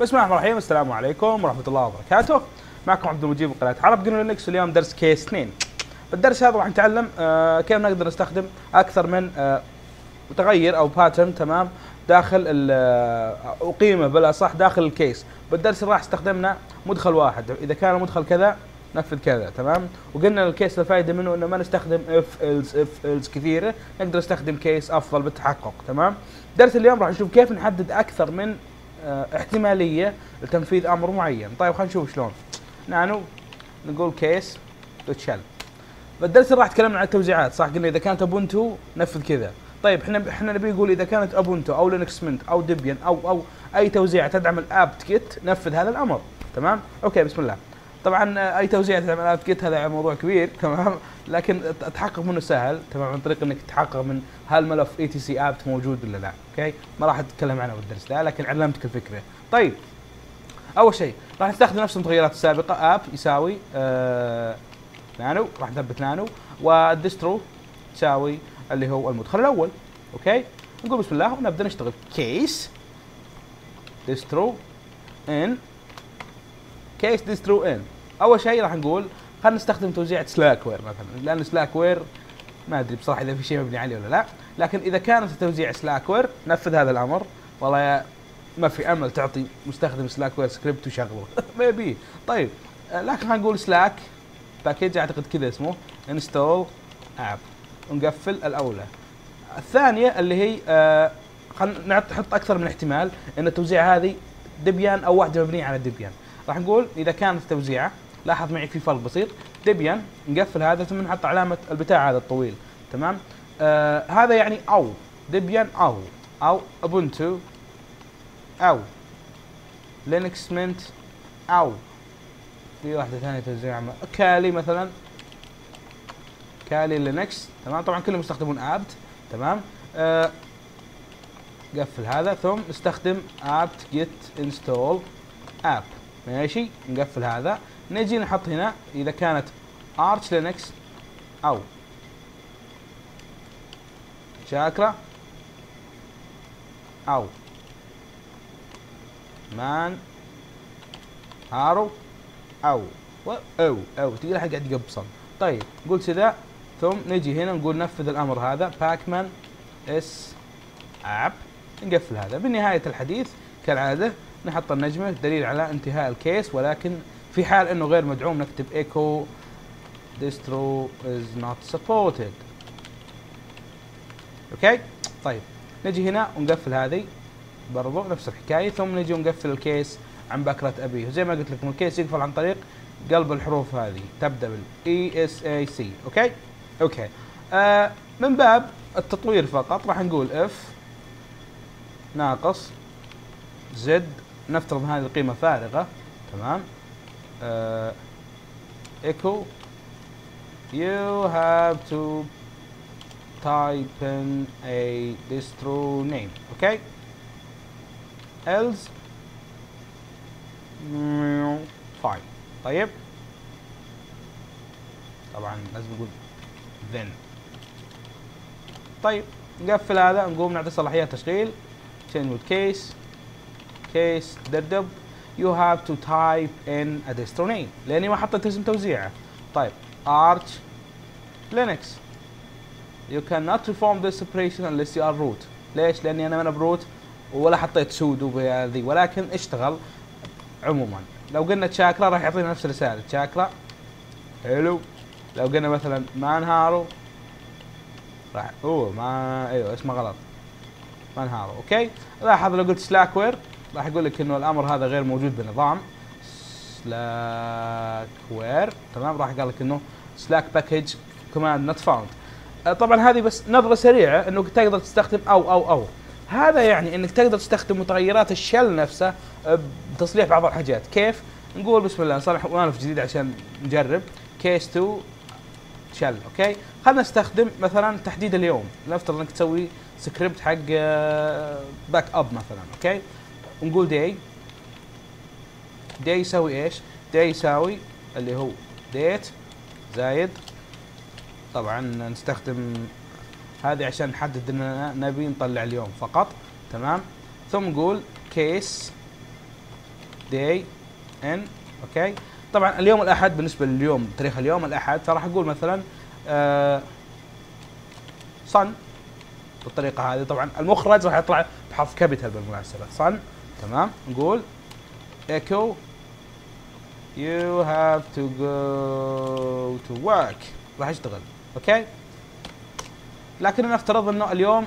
بسم الله الرحمن الرحيم، السلام عليكم ورحمه الله وبركاته. معكم عبد المجيد من قناه عرب جنو لينكس. اليوم درس كيس 2. بالدرس هذا راح نتعلم كيف نقدر نستخدم اكثر من متغير او باترن، تمام، داخل وقيمه بالاصح داخل الكيس. بالدرس راح استخدمنا مدخل واحد، اذا كان المدخل كذا نفذ كذا، تمام. وقلنا الكيس الفائده منه انه ما نستخدم اف الز كثيره، نقدر نستخدم كيس افضل بالتحقق، تمام. درس اليوم راح نشوف كيف نحدد اكثر من احتماليه لتنفيذ امر معين. طيب خلينا نشوف شلون. نانو نقول كيس دوت شل. بالدرس راح تكلمنا عن التوزيعات، صح؟ قلنا اذا كانت ابونتو نفذ كذا. طيب احنا نبي نقول اذا كانت ابونتو او لينكس منت او ديبيان او اي توزيعه تدعم الابت كيت نفذ هذا الامر، تمام. اوكي بسم الله. طبعا اي توزيع تدعم الابت كيت هذا موضوع كبير، تمام، لكن التحقق منه سهل، تمام، عن طريق انك تتحقق من هل ملف اي تي سي ابت موجود ولا لا. اوكي ما راح اتكلم عنه بالدرس لا، لكن علمتك الفكره. طيب اول شيء راح نستخدم نفس المتغيرات السابقه. اب يساوي نانو، راح نثبت نانو، والديسترو تساوي اللي هو المدخل الاول. اوكي نقول بسم الله ونبدا نشتغل. كيس ديسترو ان، كيس ديسترو ان. اول شيء راح نقول خلينا نستخدم توزيعة سلاكوير مثلا، لان سلاكوير ما ادري بصراحه اذا في شيء مبني عليه ولا لا، لكن اذا كانت توزيع سلاكوير نفذ هذا الامر. والله ما في امل تعطي مستخدم سلاكوير سكريبت وشغله ما يبيه. طيب لكن خلينا نقول سلاك باكيج، اعتقد كذا اسمه، انستول اب، ونقفل الاولى. الثانيه اللي هي خلينا نحط اكثر من احتمال ان التوزيعه هذه ديبيان او واحده مبنيه على ديبيان. راح نقول اذا كانت توزيعه، لاحظ معي في فرق بسيط، ديبيان نقفل هذا ثم نحط علامه البتاع هذا الطويل، تمام. هذا يعني او ديبيان او ابونتو او لينكس منت او في واحده ثانيه توزيع كالي مثلا، كالي لينكس، تمام. طبعا كلهم يستخدمون ابت، تمام. نقفل هذا ثم نستخدم ابت جيت انستول اب، ماشي. نقفل هذا، نجي نحط هنا اذا كانت ارش لينكس او شاكرا او مانجارو او تقول الحين قاعد يقبصن. طيب نقول كذا ثم نجي هنا نقول نفذ الامر هذا باكمان اس اب، نقفل هذا. بنهايه الحديث كالعاده نحط النجمه دليل على انتهاء الكيس، ولكن في حال انه غير مدعوم نكتب ايكو ديسترو از نوت سبورتد. اوكي طيب نجي هنا ونقفل هذه برضو نفس الحكايه، ثم نجي ونقفل الكيس عن بكره ابيه. زي ما قلت لكم الكيس يقفل عن طريق قلب الحروف هذه تبدا بالاي اس اي سي. اوكي اوكي من باب التطوير فقط راح نقول اف ناقص زد، نفترض هذه القيمه فارغه، تمام. ايكو يو هاف تو تايب ان اي ديسترو نيم. اوكي else فاين. طيب طبعا لازم نقول then. طيب نقفل هذا، نقوم نعطي صلاحيات تشغيل تشينج كيس كيس دب you have to type in a distro name لاني ما حطيت اسم توزيعه. طيب arch linux you cannot reform this operation unless you are root. ليش؟ لاني انا ما انا بروت ولا حطيت سودو بهذه، ولكن اشتغل عموما. لو قلنا تشاكرا راح يعطينا نفس الرساله تشاكرا، حلو. لو قلنا مثلا مانجارو راح ما ايوه اسمه غلط مانجارو. اوكي لاحظ لو قلت سلاكوير راح يقول لك انه الامر هذا غير موجود بنظام سلاكوير، تمام. راح قال لك انه سلاك باكج كمان نوت فاوند. طبعا هذه بس نظره سريعه انه تقدر تستخدم او. هذا يعني انك تقدر تستخدم متغيرات الشل نفسها بتصليح بعض الحاجات. كيف؟ نقول بسم الله نصلح ملف جديد عشان نجرب كيس تو شل. اوكي خلينا نستخدم مثلا تحديد اليوم، نفترض انك تسوي سكريبت حق باك اب مثلا. اوكي نقول داي، داي يساوي ايش؟ داي يساوي اللي هو ديت زايد، طبعا نستخدم هذه عشان نحدد اننا نبي نطلع اليوم فقط، تمام. ثم نقول كيس داي ان. اوكي طبعا اليوم الاحد، بالنسبه لليوم تاريخ اليوم الاحد، فراح اقول مثلا صن بالطريقه هذه. طبعا المخرج راح يطلع بحرف كابيتال بالمناسبه، صن تمام. نقول ايكو يو هاف تو جو تو ورك، راح يشتغل. اوكي لكن نفترض انه اليوم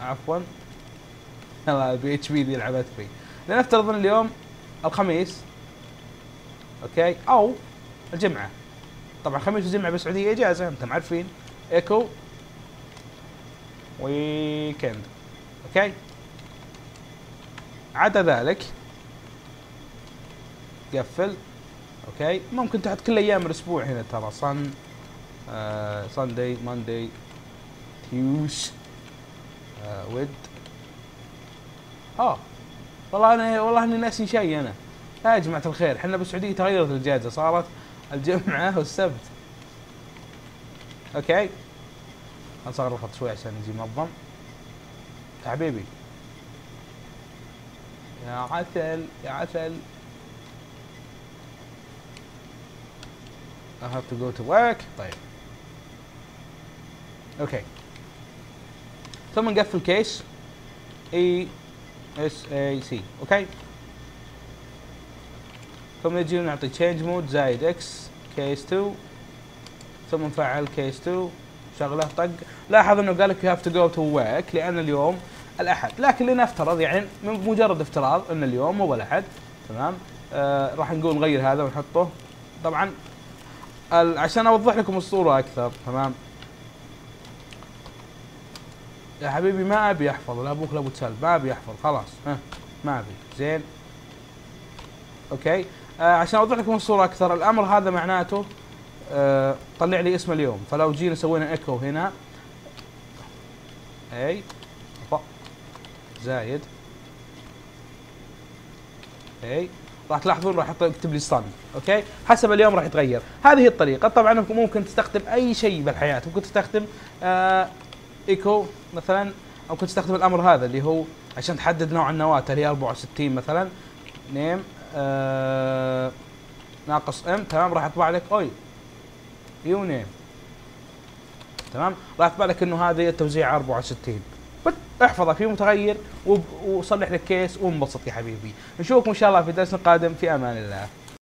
عفوا بي اتش بي دي لعبت فيه. لنفترض ان اليوم الخميس اوكي او الجمعه. طبعا الخميس والجمعه بالسعوديه اجازه، انتم عارفين. ايكو ويكند. اوكي عدا ذلك قفل. اوكي ممكن تحط كل ايام الاسبوع هنا ترى، صن ساندي ماندي تيوز ود. والله انا اني ناسي شيء انا. يا جماعه الخير احنا بالسعوديه تغيرت الاجازه، صارت الجمعه والسبت. اوكي نصغر الخط شوي عشان نجي منظم يا حبيبي. يا عسل يا عسل. I have to go to work. طيب اوكي ثم نقفل كيس اي اس اي سي. اوكي ثم نجي نعطي تشينج مود زائد اكس كيس 2 ثم نفعل كيس 2 شغله طق. لاحظ انه قال لك يو هاف تو جو تو ورك لان اليوم الاحد، لكن لنفترض يعني من مجرد افتراض ان اليوم هو الاحد تمام. راح نقول نغير هذا ونحطه طبعا عشان اوضح لكم الصوره اكثر تمام. يا حبيبي ما ابي احفظ لا ابوك لا ابو تسال، ما ابي احفظ خلاص. ما ابي زين. اوكي عشان اوضح لكم الصوره اكثر الامر هذا معناته طلع لي اسم اليوم. فلو جينا سوينا ايكو هنا اي زايد اي راح تلاحظون راح يكتب لي صن. اوكي حسب اليوم راح يتغير. هذه الطريقه طبعا ممكن تستخدم اي شيء بالحياه. ممكن تستخدم ايكو مثلا، او ممكن تستخدم الامر هذا اللي هو عشان تحدد نوع النواه اللي هي 64 مثلا نيم ناقص ام تمام. راح يطبع لك اوي يو نيم تمام. راح يطبع لك انه هذه التوزيع 64. احفظه في متغير وصلح لك كيس وانبسط يا حبيبي. نشوفكم ان شاء الله في درس قادم في امان الله.